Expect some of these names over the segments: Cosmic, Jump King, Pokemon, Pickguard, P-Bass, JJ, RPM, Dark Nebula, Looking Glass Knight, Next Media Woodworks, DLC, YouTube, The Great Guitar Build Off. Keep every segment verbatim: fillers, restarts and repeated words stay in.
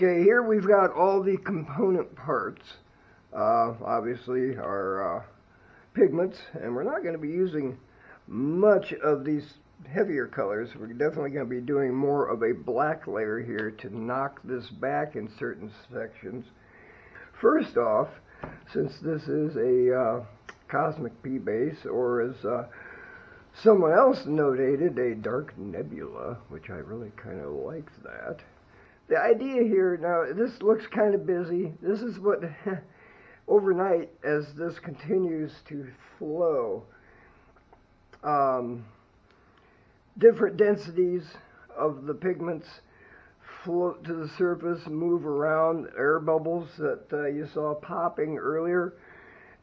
Okay, here we've got all the component parts. Uh, obviously our uh, pigments, and we're not going to be using much of these heavier colors. We're definitely going to be doing more of a black layer here to knock this back in certain sections. First off, since this is a uh, Cosmic P-Bass, or as uh, someone else notated, a Dark Nebula, which I really kind of like that. The idea here, now this looks kind of busy. This is what, overnight, as this continues to flow, um, different densities of the pigments float to the surface, move around. Air bubbles that uh, you saw popping earlier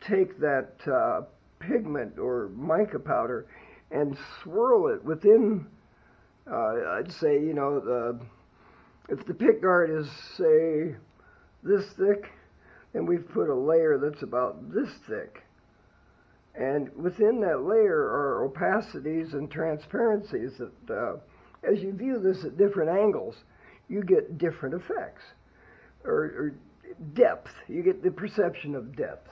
take that uh, pigment or mica powder and swirl it within, uh, I'd say, you know, the, if the pickguard is, say, this thick, then we've put a layer that's about this thick. And within that layer are opacities and transparencies that, uh, as you view this at different angles, you get different effects, or, or depth. You get the perception of depth.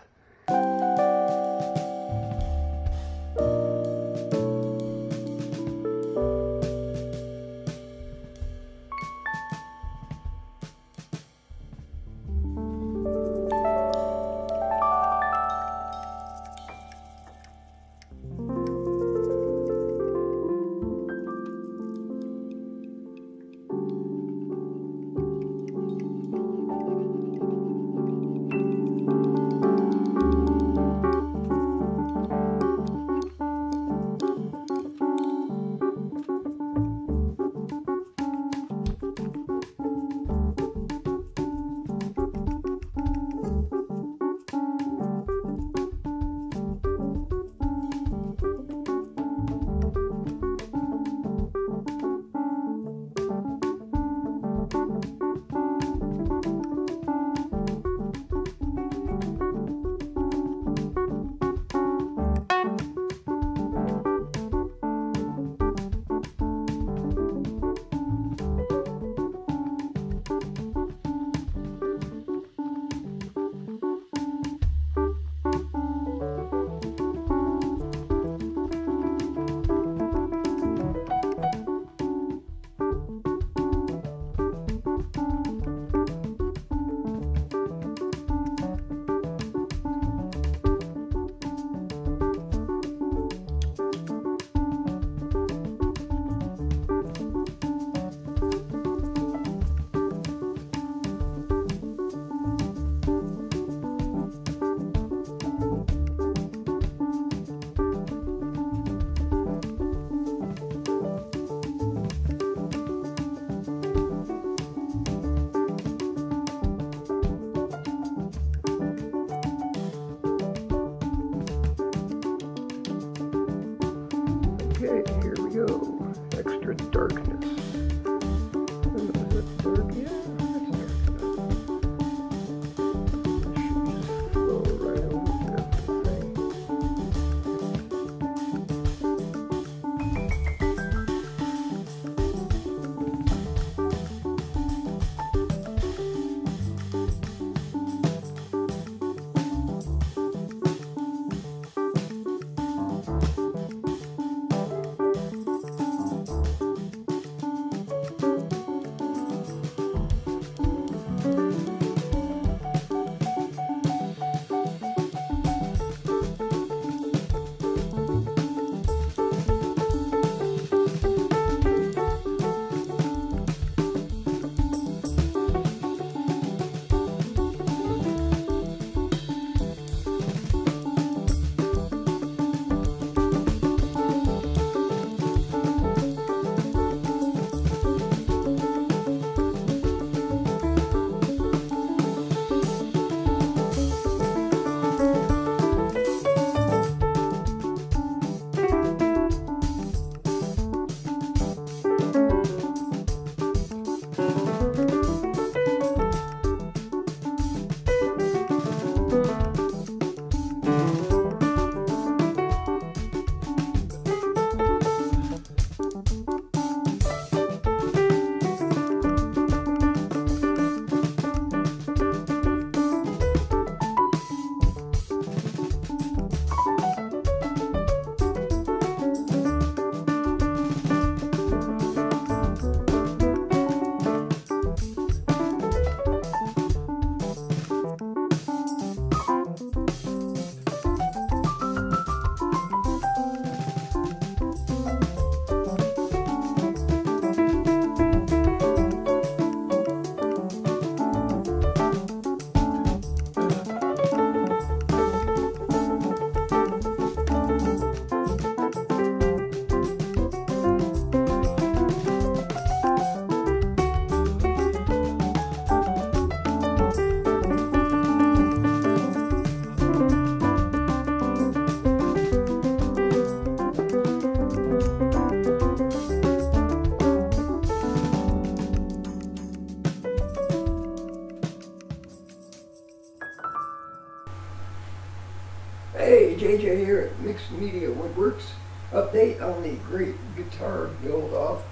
Hey, J J here at Next Media Woodworks. Update on the Great Guitar Build Off.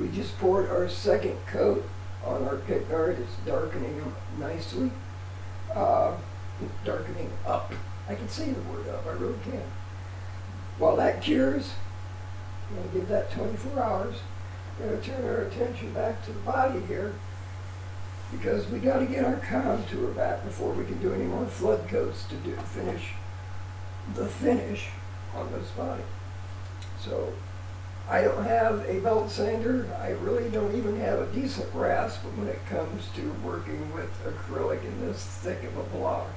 We just poured our second coat on our pickguard. It's darkening them nicely. Uh, darkening up. I can say the word up, I really can. While that cures, I'm going to give that twenty-four hours. We're going to turn our attention back to the body here, because we got to get our contour back before we can do any more flood coats to do finish the finish on this body. So I don't have a belt sander. I really don't even have a decent rasp when it comes to working with acrylic in this thick of a block.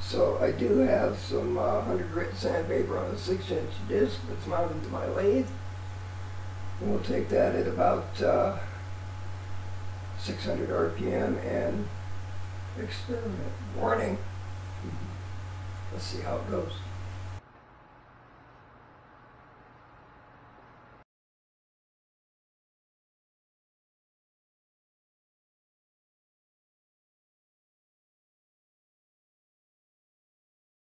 So I do have some uh, one hundred grit sandpaper on a six inch disc that's mounted to my lathe. And we'll take that at about uh, six hundred R P M and experiment. Warning. Let's see how it goes.